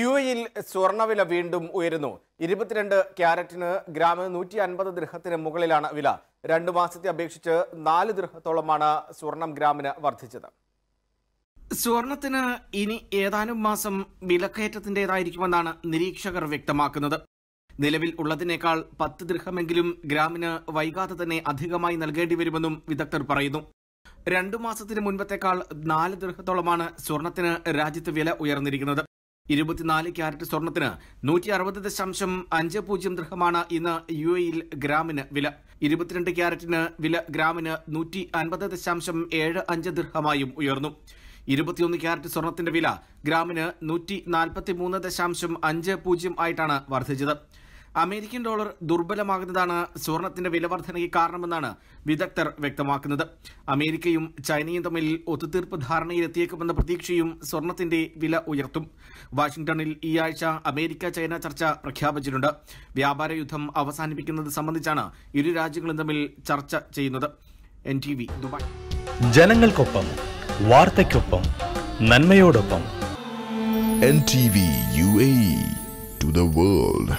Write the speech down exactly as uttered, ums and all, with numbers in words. യുഎഇയിൽ സ്വർണ്ണവില വീണ്ടും ഉയരുന്നു. ഇരുപത്തിരണ്ട് ക്യാരറ്റിന് ഗ്രാമിന് നൂറ്റി അൻപത് ദിർഹത്തിന് മുകളിലാണ് വില. രണ്ടു മാസത്തെ അപേക്ഷിച്ച് നാല് ദിർഹത്തോളമാണ് സ്വർണം ഗ്രാമിന് വർദ്ധിച്ചത്. സ്വർണത്തിന് ഇനി ഏതാനും മാസം വിലക്കയറ്റത്തിൻ്റെതായിരിക്കുമെന്നാണ് നിരീക്ഷകർ വ്യക്തമാക്കുന്നത്. നിലവിൽ ഉള്ളതിനേക്കാൾ പത്ത് ദിർഹമെങ്കിലും ഗ്രാമിന് വൈകാതെ തന്നെ അധികമായി നൽകേണ്ടി വരുമെന്നും വിദഗ്ധർ പറയുന്നു. രണ്ടു മാസത്തിന് മുൻപത്തേക്കാൾ നാല് ദിർഹത്തോളമാണ് സ്വർണത്തിന് രാജ്യത്ത് വില ഉയർന്നിരിക്കുന്നത്. ഇരുപത്തിനാല് ക്യാരറ്റ് സ്വർണത്തിന് നൂറ്റി അറുപത് ദശാംശം അഞ്ച് പൂജ്യം ദിർഹമാണ് ഇന്ന് യു എയിൽ ഗ്രാമിന് വില. ഇരുപത്തിരണ്ട് ക്യാരറ്റിന് വില ഗ്രാമിന് നൂറ്റി അൻപത് ദശാംശം ഏഴ് അഞ്ച് ദിർഹമായും ഉയർന്നു. ഇരുപത്തിയൊന്ന് ക്യാരറ്റ് സ്വർണത്തിന്റെ വില ഗ്രാമിന് നൂറ്റി നാൽപ്പത്തി മൂന്ന് ദശാംശം അഞ്ച് പൂജ്യം ആയിട്ടാണ് വർദ്ധിച്ചത്. അമേരിക്കൻ ഡോളർ ദുർബലമാകുന്നതാണ് സ്വർണത്തിന്റെ വിലവർദ്ധനയ്ക്ക് കാരണമെന്നാണ് വിദഗ്ധർ വ്യക്തമാക്കുന്നത്. അമേരിക്കയും ചൈനയും തമ്മിൽ ഒത്തുതീർപ്പ് ധാരണയിലെത്തിയേക്കുമെന്ന പ്രതീക്ഷയും സ്വർണത്തിന്റെ വില ഉയർത്തും. വാഷിംഗ്ടണിൽ ഈ ആഴ്ച അമേരിക്ക ചൈന ചർച്ച പ്രഖ്യാപിച്ചിട്ടുണ്ട്. വ്യാപാര യുദ്ധം അവസാനിപ്പിക്കുന്നത് സംബന്ധിച്ചാണ് ഇരു രാജ്യങ്ങളും തമ്മിൽ ചർച്ച ചെയ്യുന്നത്. N T V Dubai. ജനങ്ങൾക്കൊപ്പം, വാർത്തയ്ക്കൊപ്പം, നന്മയോടൊപ്പം. N T V U A E to the world.